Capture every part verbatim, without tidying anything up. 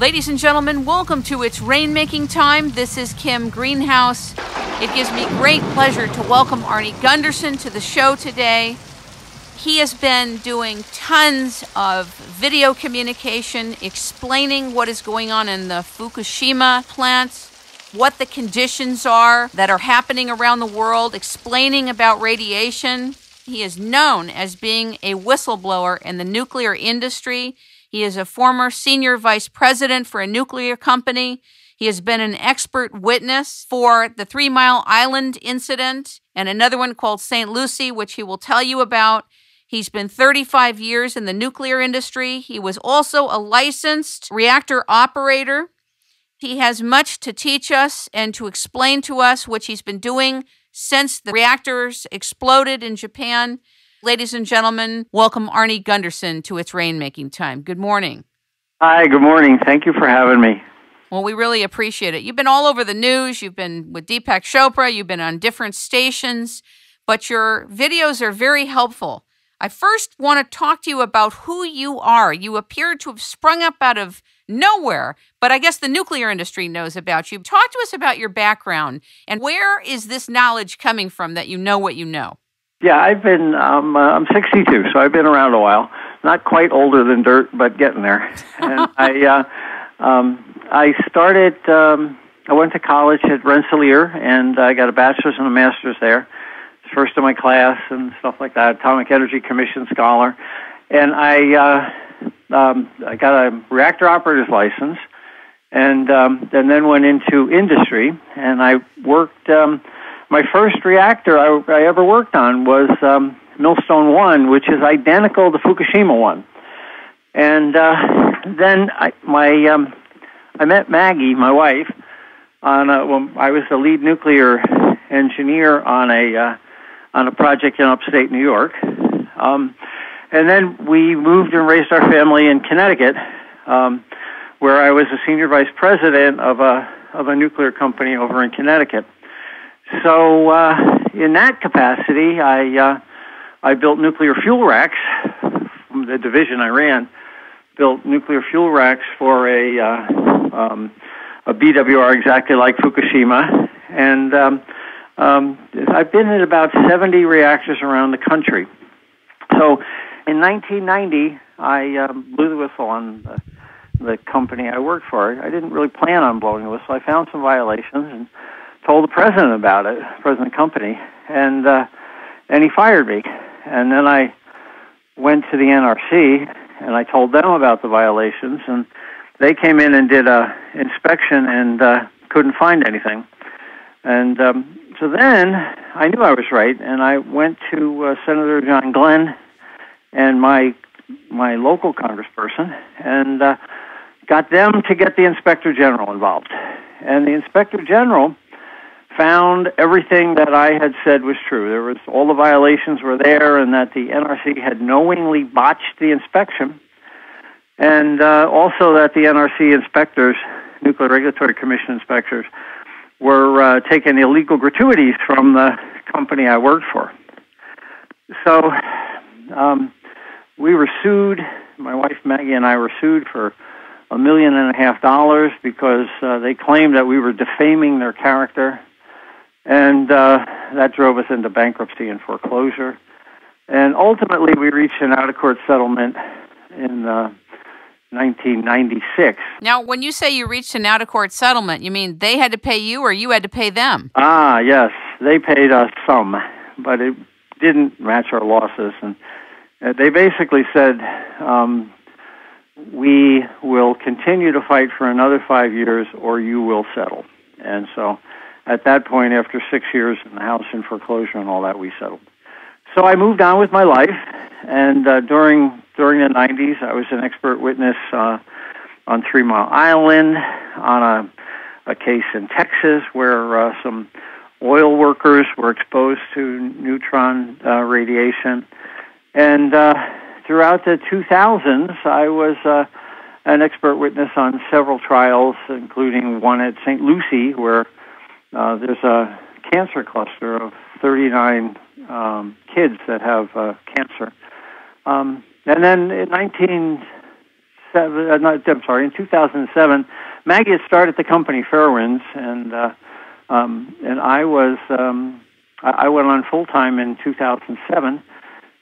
Ladies and gentlemen, welcome to It's Rainmaking Time. This is Kim Greenhouse. It gives me great pleasure to welcome Arnie Gundersen to the show today. He has been doing tons of video communication, explaining what is going on in the Fukushima plants, what the conditions are that are happening around the world, explaining about radiation. He is known as being a whistleblower in the nuclear industry. He is a former senior vice president for a nuclear company. He has been an expert witness for the Three Mile Island incident and another one called Saint Lucie, which he will tell you about. He's been thirty-five years in the nuclear industry. He was also a licensed reactor operator. He has much to teach us and to explain to us, which he's been doing since the reactors exploded in Japan. Ladies and gentlemen, welcome Arnie Gundersen to It's Rainmaking Time. Good morning. Hi, good morning. Thank you for having me. Well, we really appreciate it. You've been all over the news. You've been with Deepak Chopra. You've been on different stations, but your videos are very helpful. I first want to talk to you about who you are. You appear to have sprung up out of nowhere, but I guess the nuclear industry knows about you. Talk to us about your background, and where is this knowledge coming from that you know what you know? Yeah, I've been, um, uh, I'm sixty-two, so I've been around a while. Not quite older than dirt, but getting there. And I, uh, um, I started, um, I went to college at Rensselaer, and I got a bachelor's and a master's there. First in my class and stuff like that, Atomic Energy Commission scholar. And I uh, um, I got a reactor operator's license, and, um, and then went into industry, and I worked, um, my first reactor I, I ever worked on was um, Millstone One, which is identical to Fukushima One. And uh, then I, my, um, I met Maggie, my wife, on a, well, I was the lead nuclear engineer on a... Uh, on a project in upstate New York. Um, and then we moved and raised our family in Connecticut, um, where I was a senior vice president of a of a nuclear company over in Connecticut. So uh, in that capacity, I uh, I built nuclear fuel racks. From the division I ran, built nuclear fuel racks for a, uh, um, a B W R exactly like Fukushima. And... Um, Um, I've been at about seventy reactors around the country. So in nineteen ninety, I um, blew the whistle on the, the company I worked for. I didn't really plan on blowing the whistle. I found some violations and told the president about it, president of the company, and, uh, and he fired me. And then I went to the N R C, and I told them about the violations, and they came in and did a inspection and uh, couldn't find anything. And um, so then I knew I was right, and I went to uh, Senator John Glenn and my my local congressperson and uh, got them to get the inspector general involved. And the inspector general found everything that I had said was true. There was all the violations were there, and that the N R C had knowingly botched the inspection, and uh, also that the N R C inspectors, Nuclear Regulatory Commission inspectors, were uh, taking illegal gratuities from the company I worked for. So um, we were sued. My wife Maggie and I were sued for a million and a half dollars because uh, they claimed that we were defaming their character, and uh, that drove us into bankruptcy and foreclosure. And ultimately, we reached an out-of-court settlement in uh, nineteen ninety-six. Now, when you say you reached an out-of-court settlement, you mean they had to pay you or you had to pay them? Ah, yes. They paid us some, but it didn't match our losses. And they basically said, um, we will continue to fight for another five years or you will settle. And so at that point, after six years in the house in foreclosure and all that, we settled. So I moved on with my life, and uh, during during the nineties, I was an expert witness uh, on Three Mile Island, on a, a case in Texas where uh, some oil workers were exposed to neutron uh, radiation. And uh, throughout the two thousands, I was uh, an expert witness on several trials, including one at Saint Lucie, where uh, there's a cancer cluster of thirty-nine um, kids that have uh, cancer. Um, and then in nineteen seven. Not, I'm sorry, in two thousand and seven, Maggie had started the company Fairwinds, and uh, um, and I was um, I went on full time in two thousand and seven,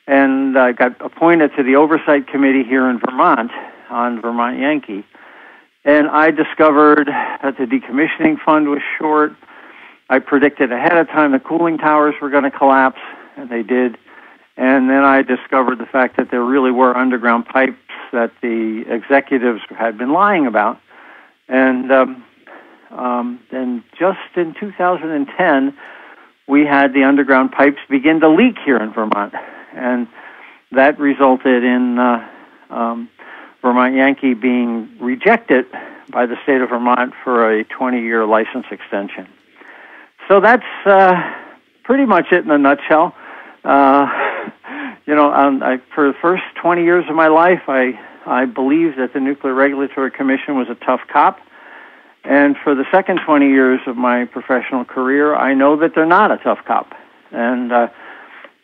and I got appointed to the oversight committee here in Vermont on Vermont Yankee, and I discovered that the decommissioning fund was short. I predicted ahead of time the cooling towers were going to collapse, and they did. And then I discovered the fact that there really were underground pipes that the executives had been lying about. And um, um, and just in two thousand ten, we had the underground pipes begin to leak here in Vermont. And that resulted in uh, um, Vermont Yankee being rejected by the state of Vermont for a twenty-year license extension. So that's uh, pretty much it in a nutshell. Uh, you know, um, I, for the first twenty years of my life, I, I believed that the Nuclear Regulatory Commission was a tough cop. And for the second twenty years of my professional career, I know that they're not a tough cop. And uh,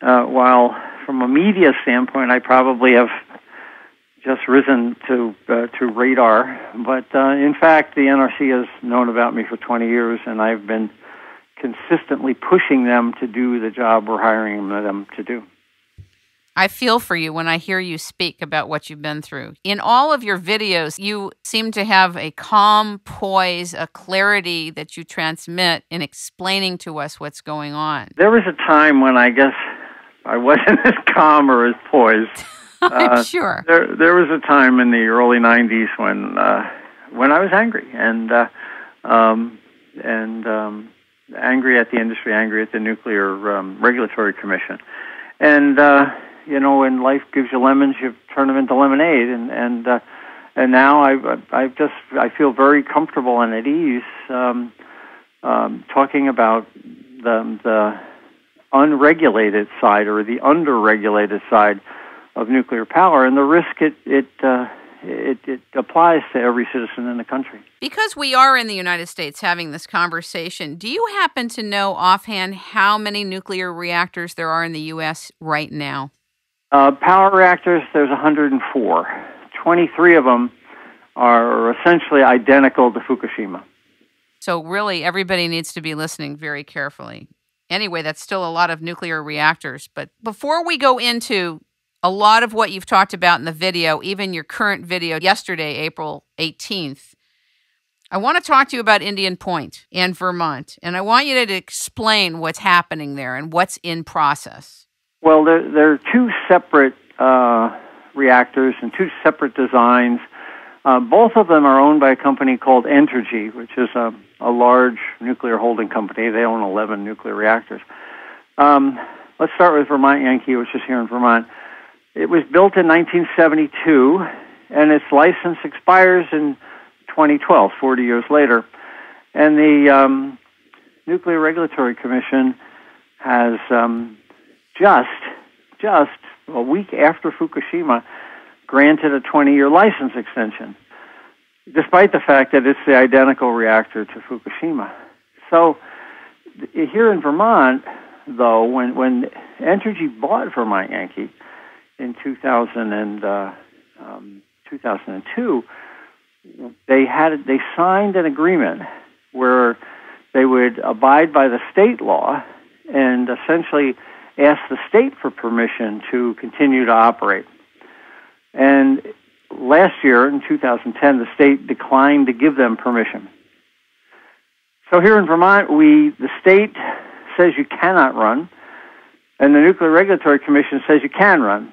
uh, while from a media standpoint, I probably have just risen to uh, to radar, but uh, in fact, the N R C has known about me for twenty years, and I've been consistently pushing them to do the job we're hiring them to do. I feel for you when I hear you speak about what you've been through. In all of your videos, you seem to have a calm poise, a clarity that you transmit in explaining to us what's going on. There was a time when I guess I wasn't as calm or as poised. I'm uh, sure. There, there was a time in the early nineties when uh, when I was angry and uh, um, and. Um, angry at the industry, angry at the Nuclear um, Regulatory Commission. And, uh, you know, when life gives you lemons, you turn them into lemonade. And and, uh, and now I've, I've just, I feel very comfortable and at ease um, um, talking about the, the unregulated side or the underregulated side of nuclear power and the risk it, it uh, It, it applies to every citizen in the country. Because we are in the United States having this conversation, do you happen to know offhand how many nuclear reactors there are in the U S right now? Uh, power reactors, there's one hundred and four. twenty-three of them are essentially identical to Fukushima. So really, everybody needs to be listening very carefully. Anyway, that's still a lot of nuclear reactors. But before we go into a lot of what you've talked about in the video, even your current video yesterday, April eighteenth, I want to talk to you about Indian Point and Vermont, and I want you to explain what's happening there and what's in process. Well, there, there are two separate uh, reactors and two separate designs. Uh, both of them are owned by a company called Entergy, which is a, a large nuclear holding company. They own eleven nuclear reactors. Um, let's start with Vermont Yankee, which is here in Vermont. It was built in nineteen seventy-two, and its license expires in twenty twelve, forty years later. And the um, Nuclear Regulatory Commission has um, just, just a week after Fukushima, granted a twenty-year license extension, despite the fact that it's the identical reactor to Fukushima. So here in Vermont, though, when, when Entergy bought Vermont Yankee, in two thousand and, uh, um, two thousand two, they had they signed an agreement where they would abide by the state law and essentially ask the state for permission to continue to operate. And last year, in two thousand ten, the state declined to give them permission. So here in Vermont, we the state says you cannot run, and the Nuclear Regulatory Commission says you can run.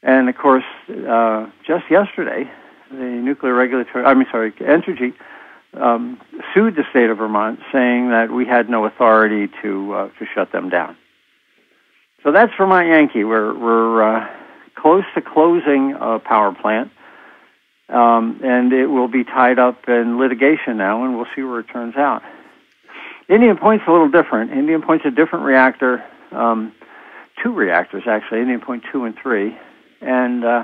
And, of course, uh, just yesterday, the Nuclear Regulatory, I mean, sorry, Entergy, um, sued the state of Vermont, saying that we had no authority to uh, to shut them down. So that's Vermont Yankee. We're, we're uh, close to closing a power plant, um, and it will be tied up in litigation now, and we'll see where it turns out. Indian Point's a little different. Indian Point's a different reactor, um, two reactors, actually, Indian Point two and three. And uh,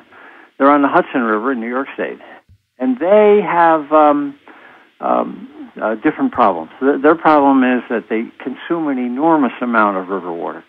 they're on the Hudson River in New York State. And they have um, um, uh, different problems. Th their problem is that they consume an enormous amount of river water.